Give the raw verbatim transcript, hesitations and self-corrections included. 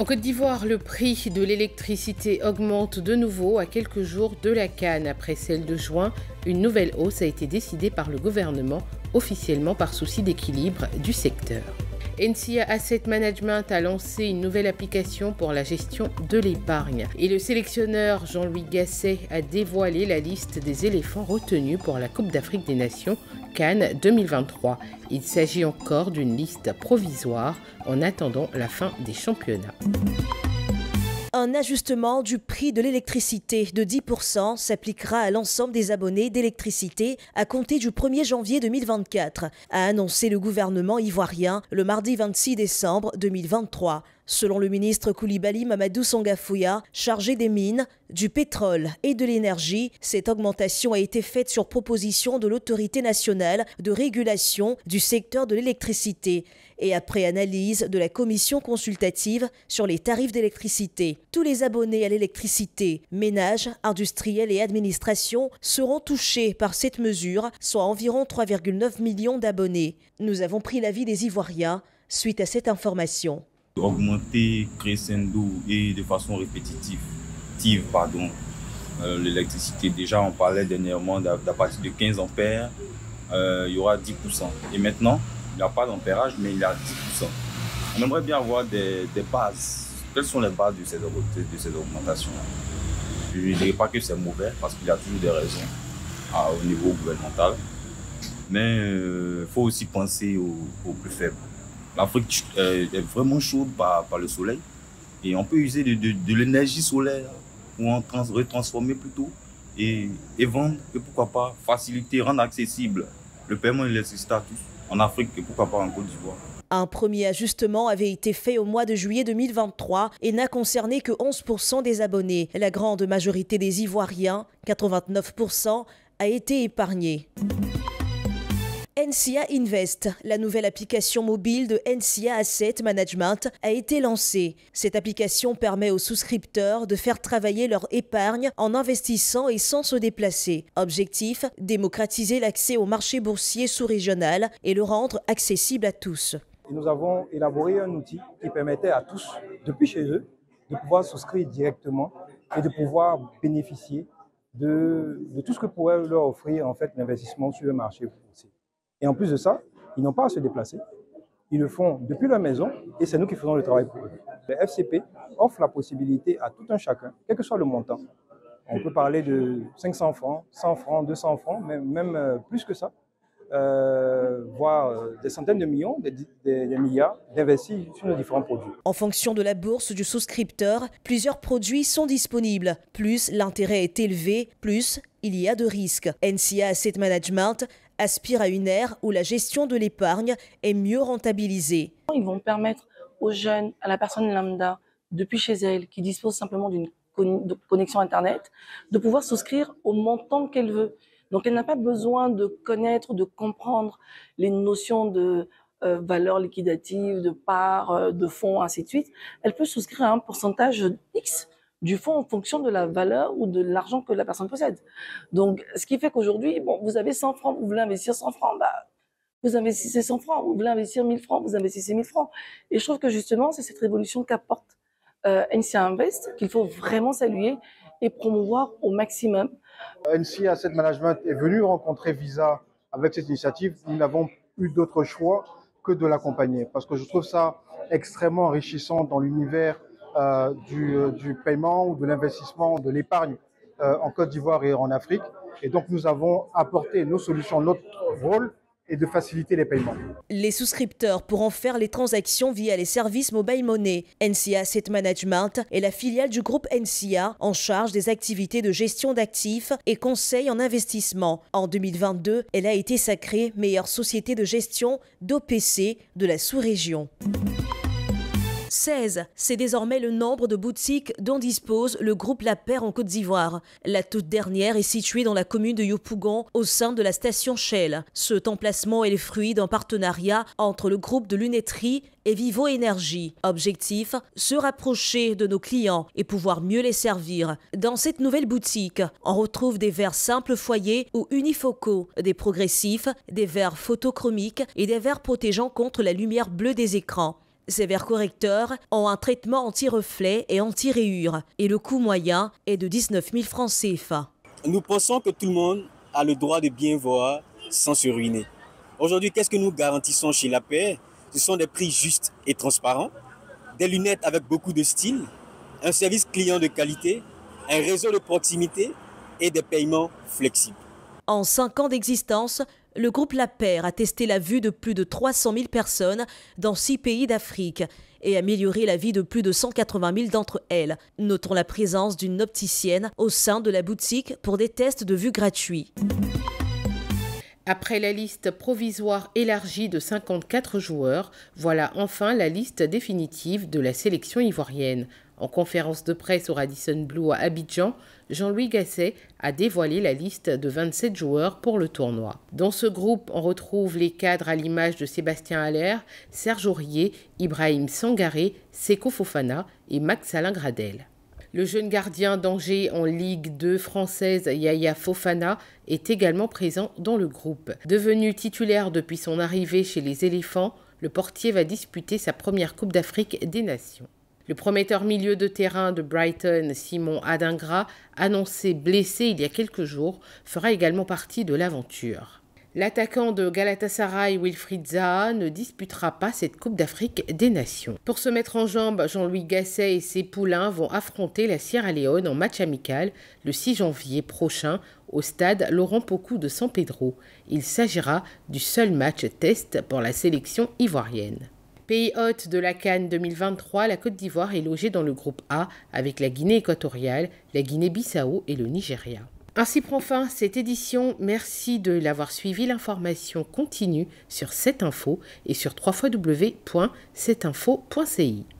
En Côte d'Ivoire, le prix de l'électricité augmente de nouveau à quelques jours de la CAN. Après celle de juin, une nouvelle hausse a été décidée par le gouvernement, officiellement par souci d'équilibre du secteur. N C A Asset Management a lancé une nouvelle application pour la gestion de l'épargne. Et le sélectionneur Jean-Louis Gasset a dévoilé la liste des éléphants retenus pour la Coupe d'Afrique des Nations CAN deux mille vingt-trois. Il s'agit encore d'une liste provisoire en attendant la fin des championnats. Un ajustement du prix de l'électricité de dix pour cent s'appliquera à l'ensemble des abonnés d'électricité à compter du premier janvier deux mille vingt-quatre, a annoncé le gouvernement ivoirien le mardi vingt-six décembre deux mille vingt-trois. Selon le ministre Koulibaly Mamadou Sangafouya, chargé des mines, du pétrole et de l'énergie, cette augmentation a été faite sur proposition de l'Autorité nationale de régulation du secteur de l'électricité et après analyse de la commission consultative sur les tarifs d'électricité. Tous les abonnés à l'électricité, ménages, industriels et administrations seront touchés par cette mesure, soit environ trois virgule neuf millions d'abonnés. Nous avons pris l'avis des Ivoiriens suite à cette information. Augmenter crescendo et de façon répétitive pardon, euh, l'électricité, déjà on parlait dernièrement d'à partir de quinze ampères, euh, il y aura dix pour cent. Et maintenant, il n'y a pas d'ampérage, mais il y a dix pour cent. On aimerait bien avoir des, des bases. Quelles sont les bases de ces, de ces augmentations-là? Je ne dirais pas que c'est mauvais, parce qu'il y a toujours des raisons à, au niveau gouvernemental. Mais il euh, faut aussi penser aux, aux plus faibles. L'Afrique euh, est vraiment chaude par, par le soleil et on peut user de, de, de l'énergie solaire pour en trans, retransformer plutôt et, et vendre et pourquoi pas faciliter, rendre accessible le paiement de l'électricité à tous en Afrique et pourquoi pas en Côte d'Ivoire. Un premier ajustement avait été fait au mois de juillet deux mille vingt-trois et n'a concerné que onze pour cent des abonnés. La grande majorité des Ivoiriens, quatre-vingt-neuf pour cent, a été épargnée. N C I A Invest, la nouvelle application mobile de N C I A Asset Management, a été lancée. Cette application permet aux souscripteurs de faire travailler leur épargne en investissant et sans se déplacer. Objectif, démocratiser l'accès au marché boursier sous-régional et le rendre accessible à tous. Nous avons élaboré un outil qui permettait à tous, depuis chez eux, de pouvoir souscrire directement et de pouvoir bénéficier de, de tout ce que pourrait leur offrir en fait, l'investissement sur le marché boursier. Et en plus de ça, ils n'ont pas à se déplacer. Ils le font depuis leur maison et c'est nous qui faisons le travail pour eux. Le F C P offre la possibilité à tout un chacun, quel que soit le montant. On peut parler de cinq cents francs, cent francs, deux cents francs, même, même plus que ça, euh, voire des centaines de millions, des, des, des milliards d'investis sur nos différents produits. En fonction de la bourse du souscripteur, plusieurs produits sont disponibles. Plus l'intérêt est élevé, plus il y a de risques. N C I A Asset Management aspire à une ère où la gestion de l'épargne est mieux rentabilisée. Ils vont permettre aux jeunes, à la personne lambda, depuis chez elle, qui dispose simplement d'une connexion Internet, de pouvoir souscrire au montant qu'elle veut. Donc elle n'a pas besoin de connaître, de comprendre les notions de euh, valeur liquidative, de part, de fonds, ainsi de suite. Elle peut souscrire à un pourcentage X du fonds en fonction de la valeur ou de l'argent que la personne possède. Donc, ce qui fait qu'aujourd'hui, bon, vous avez cent francs, vous voulez investir cent francs, bah, vous investissez cent francs, vous voulez investir mille francs, vous investissez mille francs. Et je trouve que justement, c'est cette révolution qu'apporte euh, N C I A Invest, qu'il faut vraiment saluer et promouvoir au maximum. N C I A Asset Management est venu rencontrer Visa avec cette initiative. Nous n'avons plus d'autre choix que de l'accompagner, parce que je trouve ça extrêmement enrichissant dans l'univers Euh, du, euh, du paiement ou de l'investissement, de l'épargne euh, en Côte d'Ivoire et en Afrique. Et donc nous avons apporté nos solutions, notre rôle est de faciliter les paiements. Les souscripteurs pourront faire les transactions via les services mobile money. N C I A Asset Management est la filiale du groupe N C I A en charge des activités de gestion d'actifs et conseil en investissement. En deux mille vingt-deux, elle a été sacrée meilleure société de gestion d'O P C de la sous-région. seize, c'est désormais le nombre de boutiques dont dispose le groupe Lapeyre en Côte d'Ivoire. La toute dernière est située dans la commune de Yopougon, au sein de la station Shell. Cet emplacement est le fruit d'un partenariat entre le groupe de lunetterie et Vivo Énergie. Objectif, se rapprocher de nos clients et pouvoir mieux les servir. Dans cette nouvelle boutique, on retrouve des verres simples foyers ou unifocaux, des progressifs, des verres photochromiques et des verres protégeant contre la lumière bleue des écrans. Ces verres correcteurs ont un traitement anti-reflet et anti-rayures et le coût moyen est de dix-neuf mille francs C F A. Nous pensons que tout le monde a le droit de bien voir sans se ruiner. Aujourd'hui, qu'est-ce que nous garantissons chez Lapeyre? Ce sont des prix justes et transparents, des lunettes avec beaucoup de style, un service client de qualité, un réseau de proximité et des paiements flexibles. En cinq ans d'existence, le groupe Lapeyre a testé la vue de plus de trois cent mille personnes dans six pays d'Afrique et amélioré la vie de plus de cent quatre-vingt mille d'entre elles. Notons la présence d'une opticienne au sein de la boutique pour des tests de vue gratuits. Après la liste provisoire élargie de cinquante-quatre joueurs, voilà enfin la liste définitive de la sélection ivoirienne. En conférence de presse au Radisson Blu à Abidjan, Jean-Louis Gasset a dévoilé la liste de vingt-sept joueurs pour le tournoi. Dans ce groupe, on retrouve les cadres à l'image de Sébastien Haller, Serge Aurier, Ibrahim Sangaré, Seko Fofana et Max Alain Gradel. Le jeune gardien d'Angers en Ligue deux française, Yahia Fofana, est également présent dans le groupe. Devenu titulaire depuis son arrivée chez les Éléphants, le portier va disputer sa première Coupe d'Afrique des Nations. Le prometteur milieu de terrain de Brighton, Simon Adingra, annoncé blessé il y a quelques jours, fera également partie de l'aventure. L'attaquant de Galatasaray, Wilfried Zaha, ne disputera pas cette Coupe d'Afrique des Nations. Pour se mettre en jambe, Jean-Louis Gasset et ses poulains vont affronter la Sierra Leone en match amical le six janvier prochain au stade Laurent Pocou de San Pedro. Il s'agira du seul match test pour la sélection ivoirienne. Pays hôte de la CAN deux mille vingt-trois, la Côte d'Ivoire est logée dans le groupe A avec la Guinée équatoriale, la Guinée-Bissau et le Nigeria. Ainsi prend fin cette édition. Merci de l'avoir suivi. L'information continue sur sept info et sur w w w point sept info point c i.